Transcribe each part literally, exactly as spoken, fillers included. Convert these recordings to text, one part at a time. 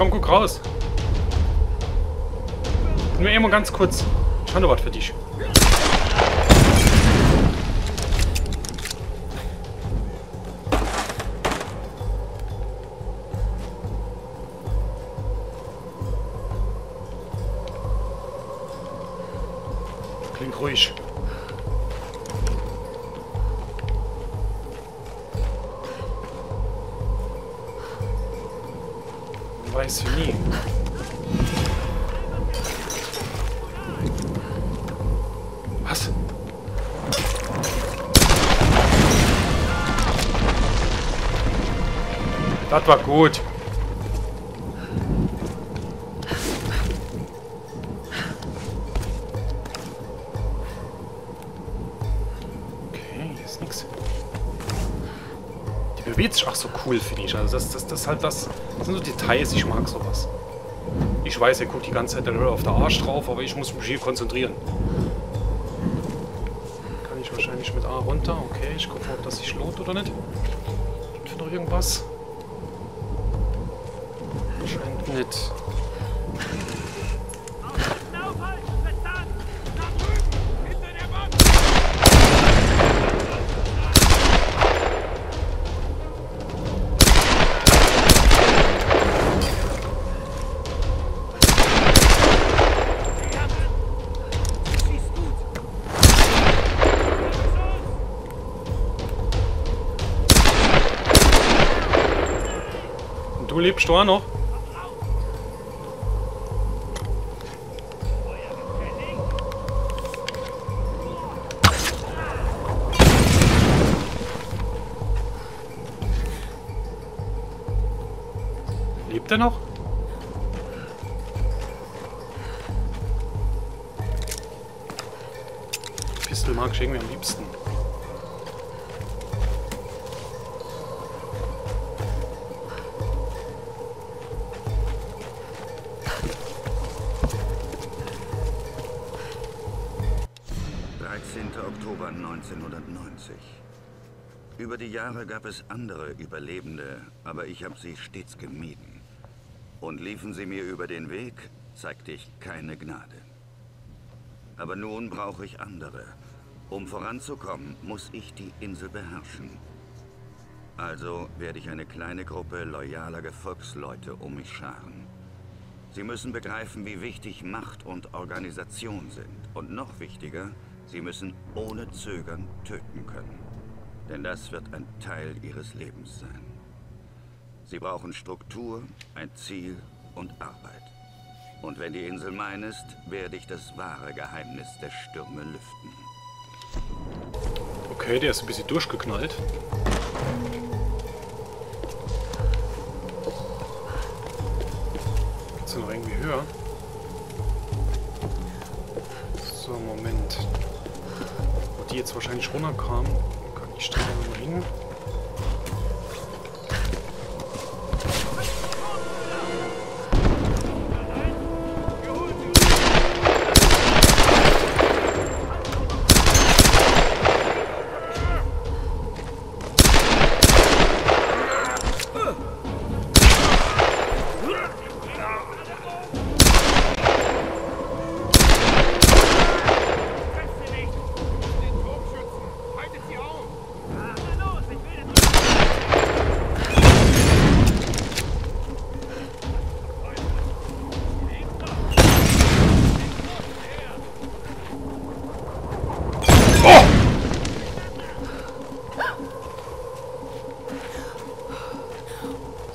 Komm, guck raus. Nur immer ganz kurz. Ich habe noch was für dich. Klingt ruhig. Weißt du nie. Was? Das war gut. Okay, hier ist nichts. Die bewegt sich auch so cool, finde ich. Also das, das, das halt das. Das sind so Details, ich mag sowas. Ich weiß, ihr guckt die ganze Zeit auf der Arsch drauf, aber ich muss mich hier konzentrieren. Kann ich wahrscheinlich mit A runter. Okay, ich gucke mal, ob das sich lohnt oder nicht. Gibt es noch irgendwas? Scheint nicht. Lebst du auch noch? Lebt er noch? Pistol mag ich irgendwie am liebsten. dreizehnter Oktober neunzehnhundertneunzig. Über die Jahre gab es andere Überlebende, aber ich habe sie stets gemieden. Und liefen sie mir über den Weg, zeigte ich keine Gnade. Aber nun brauche ich andere. Um voranzukommen, muss ich die Insel beherrschen. Also werde ich eine kleine Gruppe loyaler Gefolgsleute um mich scharen. Sie müssen begreifen, wie wichtig Macht und Organisation sind. Und noch wichtiger, sie müssen ohne Zögern töten können, denn das wird ein Teil ihres Lebens sein. Sie brauchen Struktur, ein Ziel und Arbeit. Und wenn die Insel mein ist, werde ich das wahre Geheimnis der Stürme lüften. Okay, der ist ein bisschen durchgeknallt. Geht's noch irgendwie höher? So, Moment. Die jetzt wahrscheinlich runterkam, kann ich da mal hin.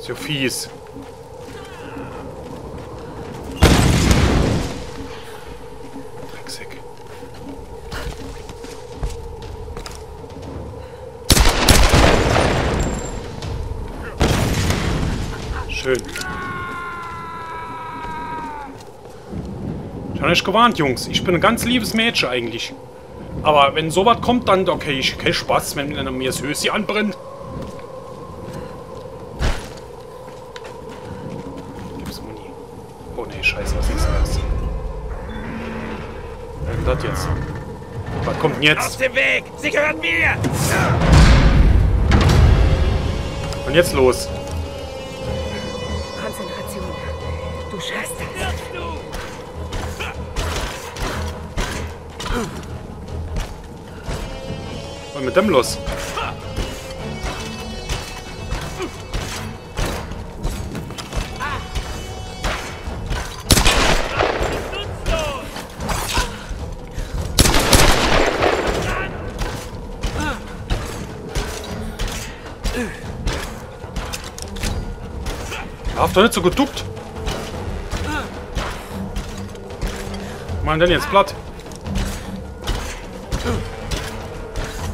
So fies. Drecksack. Schön. Ich habe euch gewarnt, Jungs. Ich bin ein ganz liebes Mädchen eigentlich. Aber wenn sowas kommt, dann okay, ich kein Spaß, wenn mir das Höschen anbrennt. Jetzt. Aus dem Weg! Sie gehören mir! Und jetzt los! Konzentration. denn mit dem los? Lauf doch nicht so geduckt. Was machen denn jetzt platt?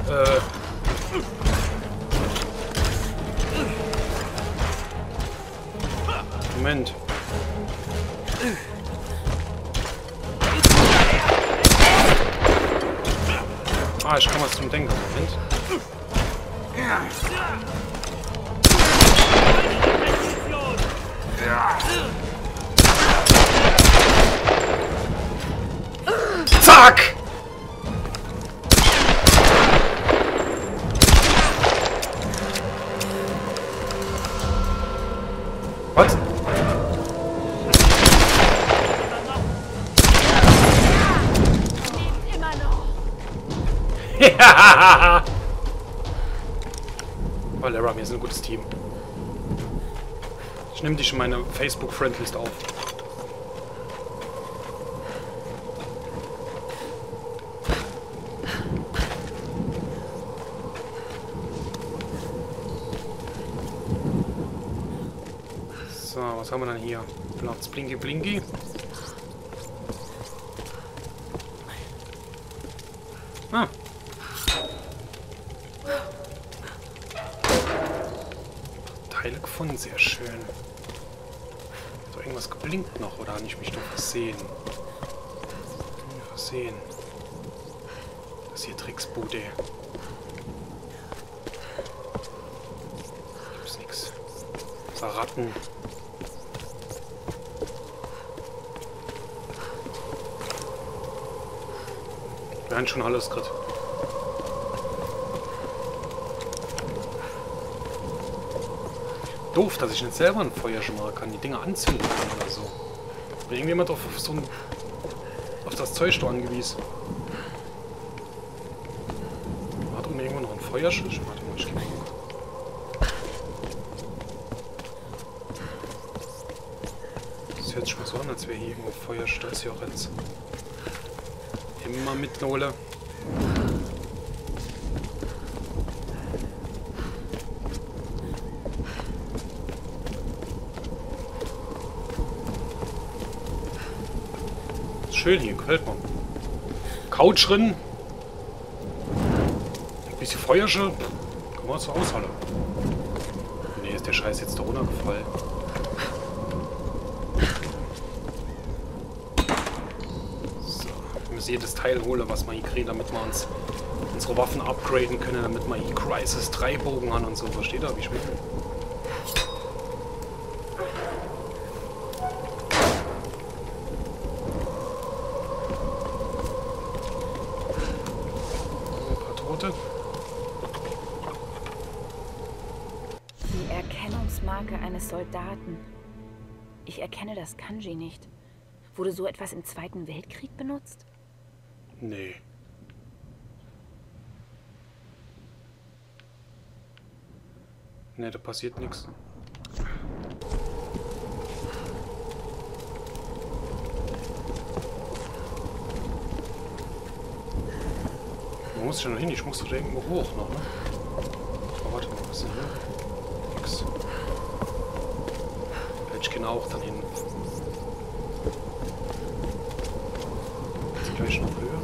Äh. Moment. Ah, ich kann was zum Denken. Moment. Zack! Was? Ja! Oh, Lara, wir sind ein gutes Team. Ich nehme dich in meine Facebook-Friendlist auf. So, was haben wir denn hier? Platz Blinky Blinky. Ah. Teile gefunden, sehr schön. Irgendwas geblinkt noch, oder habe ich mich doch versehen? Versehen. Das hier Tricksbude. Gibt's nix. Ratten. Wir haben schon alles gerade. Doof, dass ich nicht selber ein Feuerschmarrn kann, die Dinger anzünden kann oder so. Bin irgendjemand auf so ein, auf das Zeug da angewiesen. Hat unten irgendwo noch ein Feuerschild? Warte mal, ich geh mal gucken. Das hört sich mal so an, als wäre hier irgendwo Feuerstall. Das ist ja auch jetzt. Immer mit Nole. Schön hier, gefällt mir. Couch drin. Ein bisschen Feuerschirm. Komm mal zur Haushalle. Nee, ist der Scheiß jetzt da runtergefallen. So, wir müssen jedes Teil holen, was wir hier kriegen, damit wir uns unsere Waffen upgraden können, damit wir hier Crisis drei Bogen haben und so. Was steht da? Wie schmeckt das? Die Erkennungsmarke eines Soldaten. Ich erkenne das Kanji nicht. Wurde so etwas im Zweiten Weltkrieg benutzt? Nee. Nee, da passiert nichts. Wo muss ich denn noch hin? Ich muss da irgendwo hoch noch, ne? Aber warte mal, was ist denn hier? Nix. Ich kann auch dann hin. Jetzt gleich noch höher.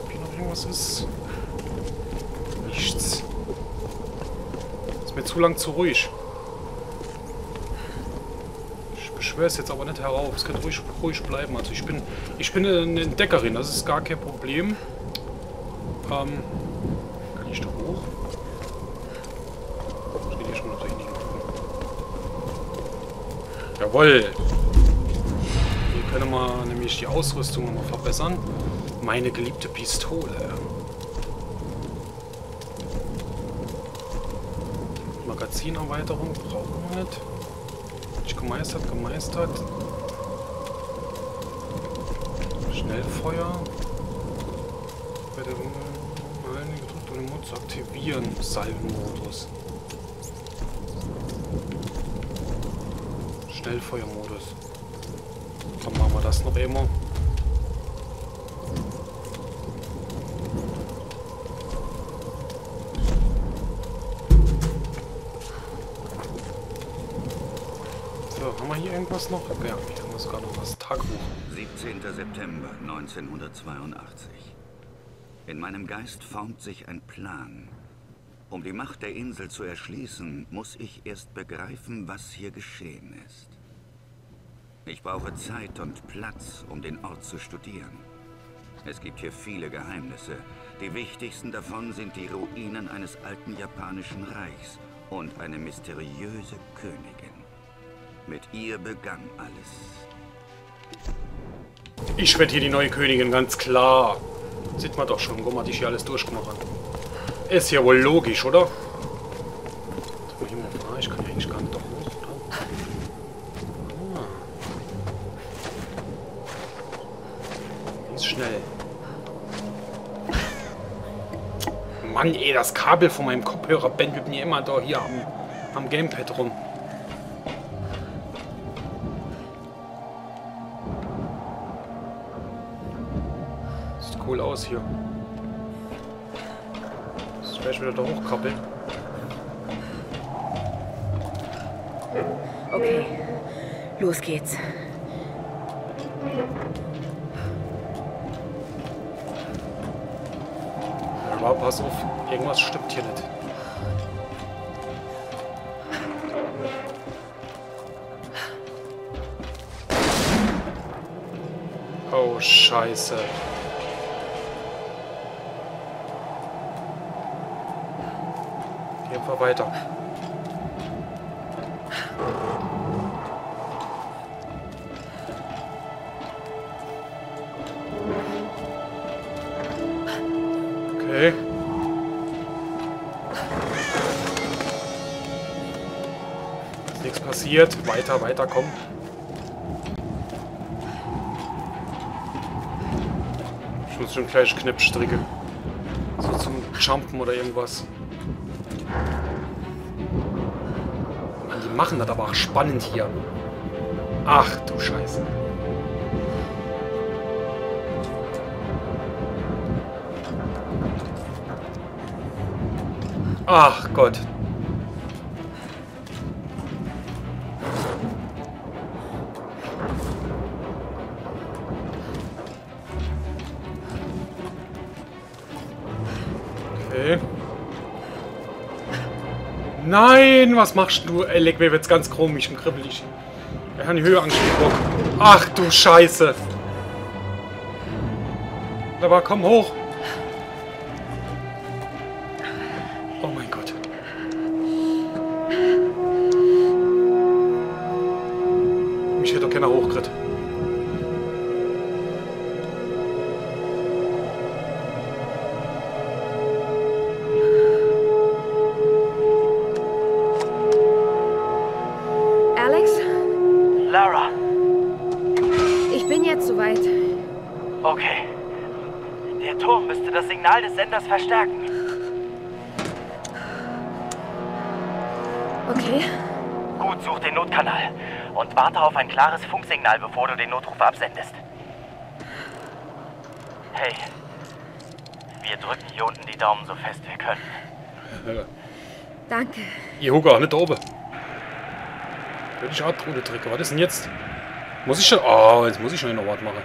Ob hier noch irgendwas ist? Nichts. Ist mir zu lang zu ruhig. Ich schwöre es jetzt aber nicht herauf. Es kann ruhig, ruhig bleiben. Also ich bin, ich bin eine Entdeckerin. Das ist gar kein Problem. Ähm, kann ich da hoch? Ich gehe hier schon noch durch die. Jawohl. Hier können wir nämlich die Ausrüstung nochmal verbessern. Meine geliebte Pistole. Magazinerweiterung brauchen wir nicht. Gemeistert, gemeistert. Schnellfeuer. Verwende gedrückt, um den Modus zu aktivieren. Salvenmodus. Schnellfeuermodus. Dann machen wir das noch immer. Irgendwas noch? Ja, ich habe sogar noch was. Tagebuch. siebzehnter September neunzehnhundertzweiundachtzig. In meinem Geist formt sich ein Plan. Um die Macht der Insel zu erschließen, muss ich erst begreifen, was hier geschehen ist. Ich brauche Zeit und Platz, um den Ort zu studieren. Es gibt hier viele Geheimnisse. Die wichtigsten davon sind die Ruinen eines alten japanischen Reichs und eine mysteriöse Königin. Mit ihr begann alles. Ich werde hier die neue Königin, ganz klar. Sieht man doch schon, warum hatte ich hier alles durchgemacht. Ist ja wohl logisch, oder? Ich kann ja eigentlich gar nicht da hoch, oder? Ah. Ganz schnell. Mann, ey, das Kabel von meinem Kopfhörer bändelt mir immer da hier am, am Gamepad rum. Cool aus hier. Das ist vielleicht wieder da hochkappeln. Okay, los geht's. Ja, pass auf, irgendwas stimmt hier nicht. Oh, Scheiße. Einfach weiter. Okay. Ist nichts passiert. Weiter, weiter, komm. Ich muss schon gleich Knippstricke. So zum Jumpen oder irgendwas. Machen das aber auch spannend hier. Ach du Scheiße. Ach Gott. Okay. Nein, was machst du? Ey, leck mir jetzt ganz komisch und kribbelig. Er hat die Höheangst gebrochen. Ach du Scheiße. Aber komm hoch. Oh mein Gott. Mich hätte doch keiner hochgekriegt. Lara. Ich bin jetzt soweit. Okay. Der Turm müsste das Signal des Senders verstärken. Okay. Gut, such den Notkanal und warte auf ein klares Funksignal, bevor du den Notruf absendest. Hey, wir drücken hier unten die Daumen so fest wir können. Danke. Ihr Hugo, nicht oben. Ich auch coole Tricke. Was ist denn jetzt? Muss ich schon. Oh, jetzt muss ich schon noch was machen.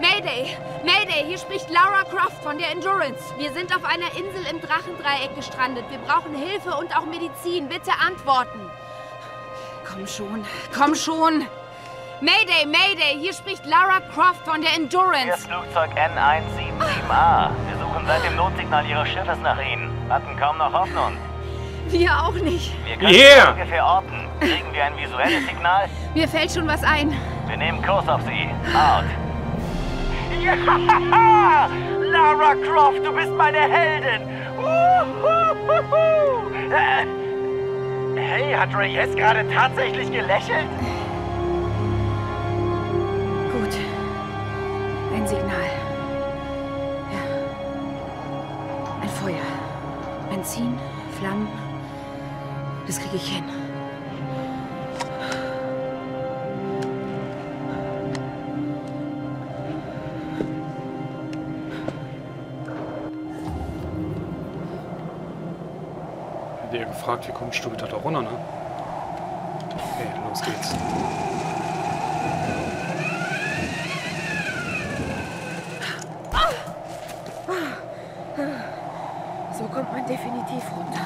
Mayday! Mayday! Hier spricht Lara Croft von der Endurance. Wir sind auf einer Insel im Drachendreieck gestrandet. Wir brauchen Hilfe und auch Medizin. Bitte antworten. Komm schon, komm schon! Mayday, Mayday, hier spricht Lara Croft von der Endurance. Das Flugzeug N eins sieben sieben A. Wir suchen seit dem Notsignal Ihres Schiffes nach Ihnen. Hatten kaum noch Hoffnung. Wir auch nicht. Wir können yeah. ungefähr orten. Kriegen wir ein visuelles Signal? Mir fällt schon was ein. Wir nehmen Kurs auf Sie. Out. Ja! Lara Croft, du bist meine Heldin. Uhuhuhu. Äh, hey, hat Reyes gerade tatsächlich gelächelt? Gut. Ein Signal. Ja. Ein Feuer. Benzin, Flammen. Das kriege ich hin. Wenn ihr gefragt, wie kommst du wieder da runter, ne? Okay, los geht's. So kommt man definitiv runter.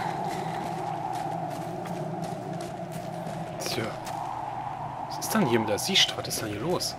Tja. Was ist denn hier mit der Sicht? Was ist denn hier los?